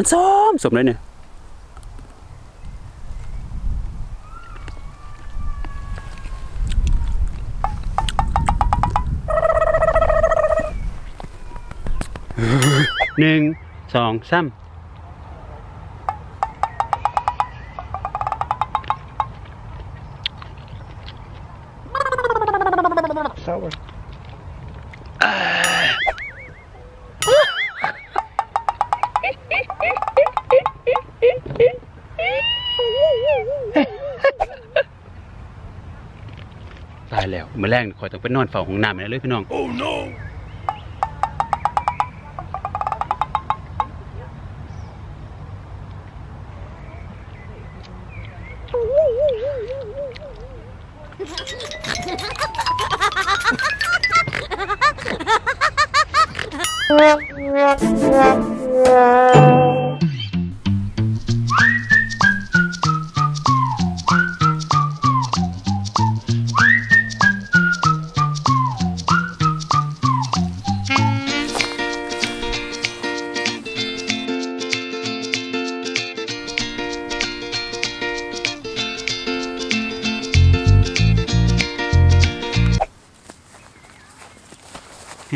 มันซ้อมสมเลยเนี่ยหนึ่งสองสามตายแล้วเมื่อแรกคอยต้องไปนอนเฝ้าของน้ำไปเลยพี่น้อง oh, no. พี่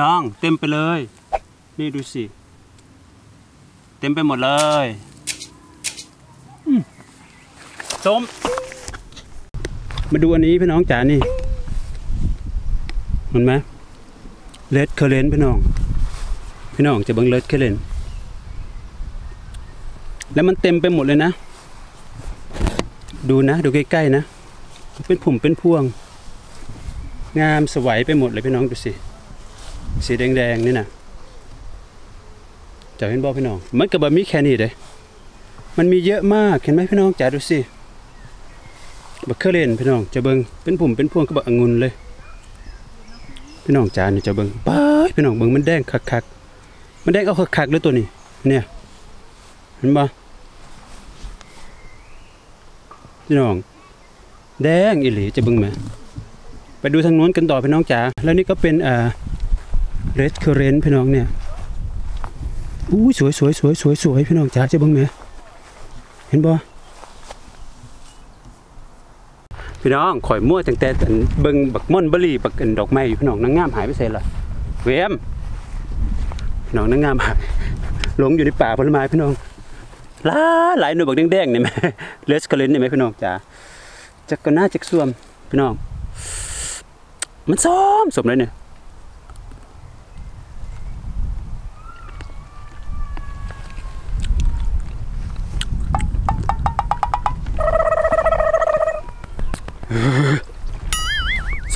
น้องเต็มไปเลยนี่ดูสิเต็มไปหมดเลยส้มมาดูอันนี้พี่น้องจ๋านี่เห็นไหมเรดเคอร์เร้นท์พี่น้องจะเบิ่งเรดเคอร์เร้นท์แล้วมันเต็มไปหมดเลยนะดูนะดูใกล้ๆนะเป็นผุ่มเป็นพวงงามสวยไปหมดเลยพี่น้องดูสิสีแดงๆนี่นะจะเห็นบ่พี่น้องมันกับบะหมี่แค่นี้เลยมันมีเยอะมากเห็นไหมพี่น้องจ๋าดูสิบะเคอร์เร้นท์พี่น้องจะเบิ่งเป็นผุ่มเป็นพวงกับบะองุ่นเลยพี่น้องจ๋าเนี่ยจะเบิ่งป้ายพี่น้องเบิ่งมันแดงคักๆมันแดงเอาคักๆเลยตัวนี้เนี่ยเห็นบ่พี่น้องแดงอีหลีจะเบิ่งไหมไปดูทางโน้นกันต่อพี่น้องจ๋าแล้วนี่ก็เป็นเรดเคอร์เร้นท์พี่น้องเนี่ยอู้สวยสวยสวยสวยสวยพี่น้องจ๋าจะเบิ่งไหมเห็นบ่พี่น้องข่อยมั่วตั้งแต่เบิ่งบักม่อนเบอร์รี่บักดอกไม้อยู่พี่น้องนางงามหายไปเสร็จละเวมพี่น้องนางงามหลงอยู่ในป่าผลไม้พี่น้องหลายหน่วยบักแดงๆเนี่ยไหมเรดเคอร์เร้นท์เนี่ยไหมพี่น้องจ๋าจักก็น่าจักส่วมพี่น้องมันซ้อมสมเลยเนี่ย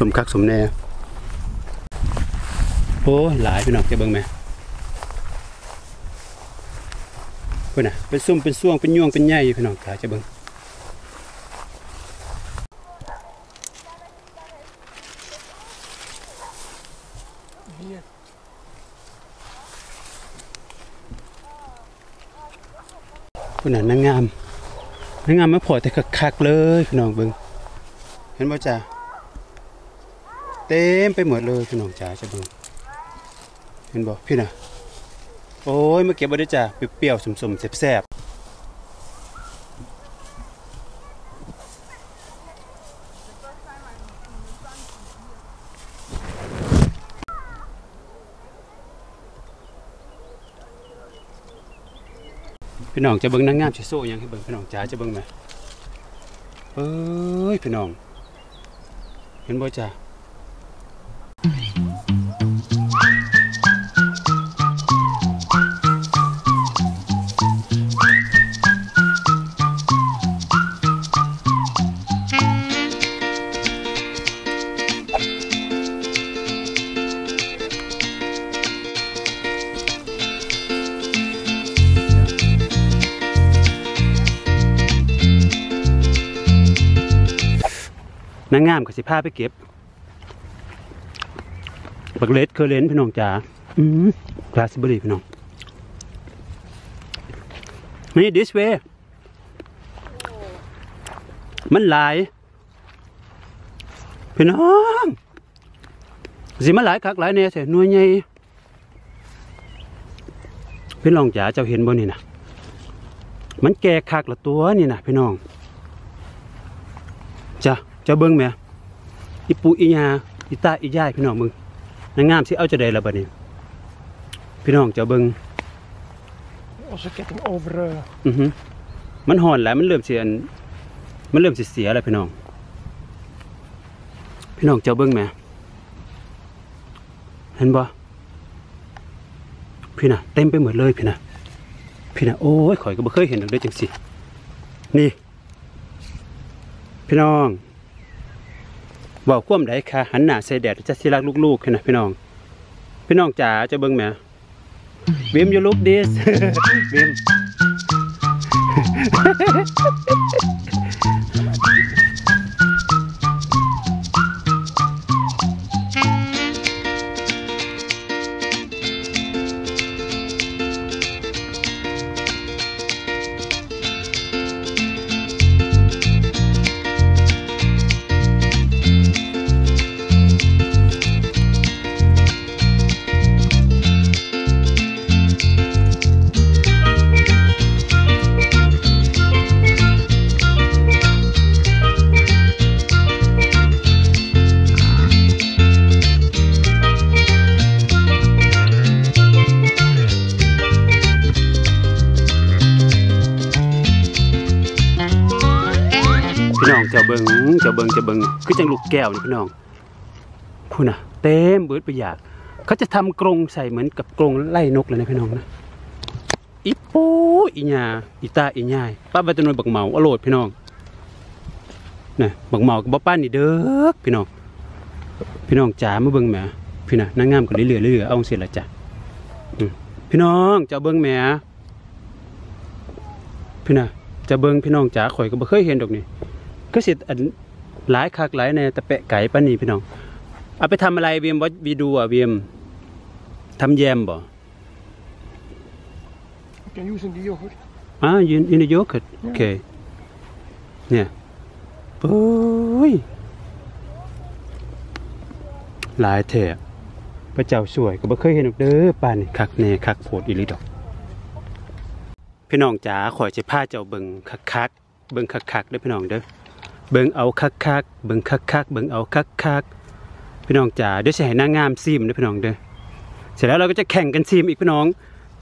สมคักสมแน่โอ้หลายพี่น้องจะเบิ่งไหมเพื่อนน่ะเป็นซุ่มเป็นซ่วงเป็นย่วงเป็นใหญ่พี่น้องขาจะเบิ่งเพื่อนน่ะนางงามไม่พอแต่คักๆเลยพี่น้องเบิ่งเห็นบ่จ้าเต็มไปหมดเลยพี่น้องจ๋าจะเบิ่งเห็นบ่พี่น่ะโอ้ยมาเก็บบ่ได้จ้าเปรี้ยวๆสมๆแซ่บๆพี่น้องจะเบิ่งนางงามสิโซ่ยังให้เบิ่งพี่น้องจ๋าจะเบิ่งไหมเอ้ยพี่น้องเห็นบ่จ้านางงามกับสิผ้าไปเก็บบักเรดเคอร์เร้นท์พี่น้องจ๋าราสเบอร์รี่พี่น้องนี่ดิสเวย์มันหลายพี่น้องสิมันหลายคักหลายเนี่ยเสียหน่วยใหญ่พี่น้องจ๋าเจ้าเห็นบ่นี่นะ มันแก่คักละตัวนี่นะพี่น้องจะเบิ้งไหมอีปูอียาอีตาอีย่ายพี่น้องมึงนางงามสิเอาจะได้ละบัดนี้พี่น้องจะเบิ้งมันห่อนแล้วมันเริ่มเสียแล้วพี่น้องจะเบิ้งไหมเห็นบ่พี่นะเต็มไปหมดเลยพี่นะโอ้ยข่อยก็บ่เคยเห็นเลยจังสินี่พี่น้องว่าวคว่ำได้ค่ะหันหน้าใส่แดดจะสิรักลูกๆนะพี่น้องจ๋าจะเบิ่งแม่วิมยูลูกดิสวิมคือจังลูกแก้วนี่พี่น้องคุณนะเต็มเบิดไปอยากเขาจะทำกรงใส่เหมือนกับกรงไล่นกเลยนะพี่น้องนะอีปูอีหญ้าอีตาอีย่ายป้าบัตรนวลบักเมาอร่อยพี่น้องนะบักเมากับป้านี่เด้อพี่น้องจ๋ามาเบิ้งแม่พี่นะนางงามกันเรื่อยๆเอาเสร็จละจ้ะพี่น้องจะเบิ้งแม่พี่นะจะเบิ้งพี่น้องจ๋าข่อยก็บ่เคยเห็นดอกนี่ก็สิอันหลายคักหลายในตะเปะไก่ป้านีพี่น้องเอาไปทำอะไรเวียมวัดวีดูอ่ะเวียมทำแยมบ่ยืนในโยเกิร์ตโอเคเนี่ยปุ้ยหลายเถอะพระเจ้าสวยก็บ่เคยเห็นดอกเด้อป้านี่คักแน่คักโผดอีหลีดอกพี่น้องจ๋าข่อยจะพาเจ้าเบิ่งคักๆเด้อพี่น้องเด้อเบิ่งเอาคักๆเบิ่งคักๆเบิ่งเอาคักๆพี่น้องจ๋าเดี๋ยวจะให้นางงามซีมนะพี่น้องเด้อเสร็จแล้วเราก็จะแข่งกันซีมอีกพี่น้อง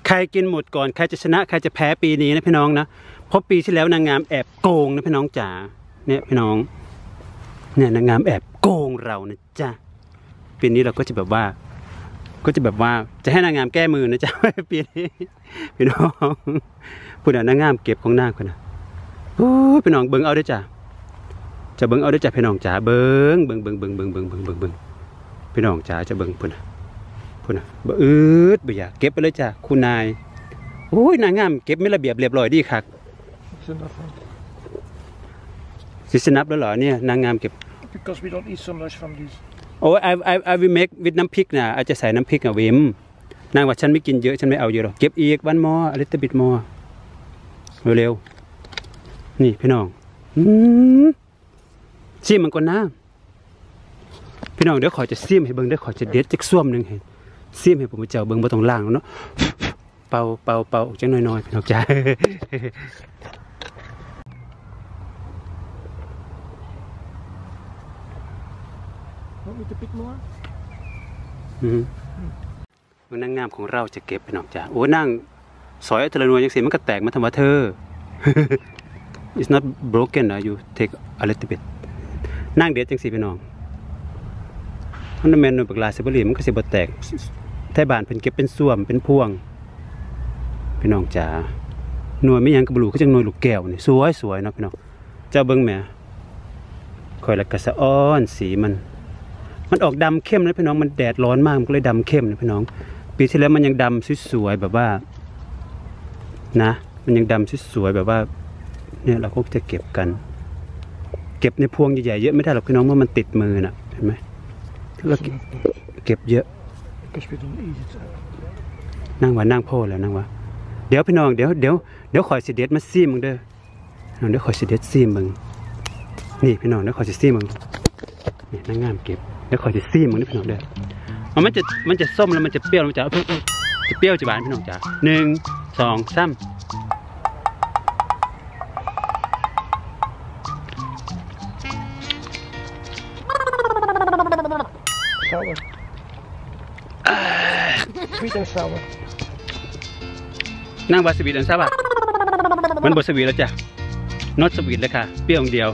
ใครกินหมดก่อนใครจะชนะใครจะแพ้ปีนี้นะพี่น้องนะเพราะปีที่แล้วนางงามแอบโกงนะพี่น้องจ๋าเนี่ยพี่น้องเนี่ยนางงามแอบโกงเรานะจ๊ะปีนี้เราก็จะแบบว่าจะให้นางงามแก้มือนะจ๊ะปีนี้พี่น้องพูดถึงนางงามเก็บของหน้าคนนะโอ้พี่น้องเบิ่งเอาด้วยจ้ะพี่น้องจ๋าเบิ้งพี่น้องจ๋าจะเบิ้งพุ่นบ่อืดบ่อยากเก็บไปเลยจ้ะคุณนายโอ้ยนางงามเก็บไม่ระเบียบเรียบร้อยดีคักสิสนับแล้วเหรอเนี่ยนางงามเก็บ because we don't eat so much from these โอ้ย I will make with น้ำพริกนะอาจจะใส่น้ำพริกอะเวมนางว่าฉันไม่กินเยอะฉันไม่เอาเยอะหรอกเก็บอีกวันมอ a little bit more เร็วๆนี่พี่น้องซีมมันก่อนนะพี่น้องเดี๋ยวขอจะซีมให้เบิ้งเดี๋ยวขอจะเด็ดจากส้วมหนึ่งให้ซีมให้ผมเจ้าเบิ้งมาตรงล่างเนาะเป่าออกจังน้อยๆพี่น้องจ้านางงามของเราจะเก็บพี่น้องจ้าโอ้นั่งสอยทะเลนวลยังเสียมันก็แตกมาทำมาเธอ it's not broken นะ you take a little bitนั่งเด็ดจังสีพี่น้องมันน้ำแมนหนุ่มปลาเซบรีมันก็เสบแตกไทยบานเป็นเก็บเป็นส่วมเป็นพวงพี่น้องจ๋าหน่วยไม่ยังกระบลูก็จังหน่วยลูกแก้วนี่สวยเนาะพี่น้องเจ้าเบิ้งแม่คอยละกระสะอ้อนสีมันออกดำเข้มนะพี่น้องมันแดดร้อนมากมันก็เลยดำเข้มนะพี่น้องปีที่แล้วมันยังดำสวยๆแบบว่านะมันยังดำสวยๆแบบว่าเนี่ยเราก็จะเก็บกันในพวงใหญ่ๆเยอะไม่ได้หรอกพี่น้องว่ามันติดมือน่ะเห็นไหมแล้วเก็บเยอะนั่งว่านั่งพ่อแล้วนั่งว่าเดี๋ยวพี่น้องเดี๋ยวขอสิเด็ดมาซีมึงเด้อเดี๋ยวขอสิเด็ดซีมึงนี่พี่น้องเดี๋ยวขอสิซีมึงนี่นั่งงามเก็บเดี๋ยวขอสิซีมึงนี่พี่น้องเด้อมันจะส้มแล้วมันจะเปรี้ยวมันจะเปรี้ยวจะหวานพี่น้องจ๋า1 2 3 and sour. Nang ba sweet and sour? Man ba sweet lah jah. Not sweet lah kah. Piang dia.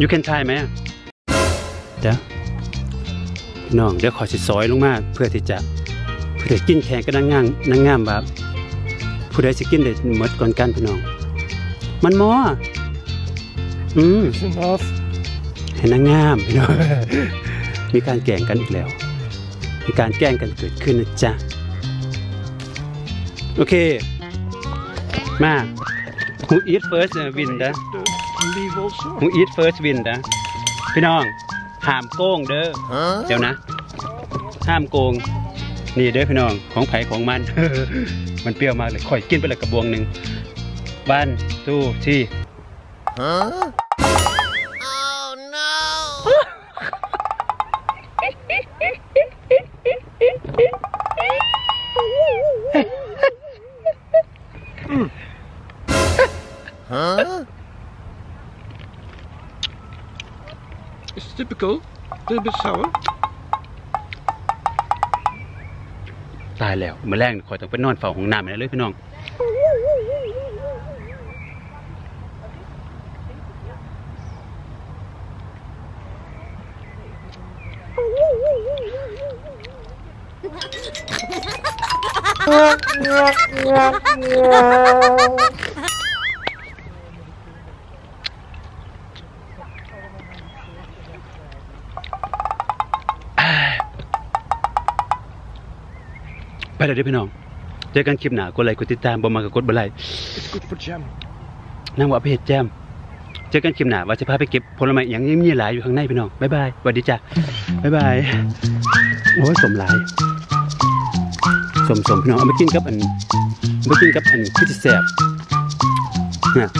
You can try ไหม จ้ะ น้องเดี๋ยวขอสิซอยลงมาเพื่อที่จะกินแข่งก็นั่งงามแบบผู้ใดสิกินได้หมดก่อนกันพี่น้องมันมอเห็นนั่งงามพี่น้องมีการแข่งกันอีกแล้วมีการแข่งกันเกิดขึ้นนะจ๊ะโอเคมา Who eat first win นะ Who eat first win นะพี่น้องห้ามโกงเด้อเดี๋ยวนะห้ามโกงนี่เด้อพี่น้องของไผ่ของมัน มันเปรี้ยวมากเลยค่อยกินไปเลยกระบวงหนึ่ง one two three ฮะ oh no ฮะ it's typical a little bit sourตายแล้วเมื่อแรกคอยต้องไปนอนเฝ้าของน้ำเลยพี่น้องไปเลยพี่น้องเจอกันคลิปหน้ากดไลค์กดติดตามบ่มากับกดบ่ไลค์นั่งว่าไปเห็ดแจมเจอกันคลิปหน้าว่าจะพาไปเก็บผลไม้อย่างนี้หลายอยู่ข้างในพี่น้องบ๊ายบายสวัสดีจ้ะบ๊ายบายโอ้ยสมหลายสมพี่น้องเอาไปกินกับอันคือที่แซ่บนะ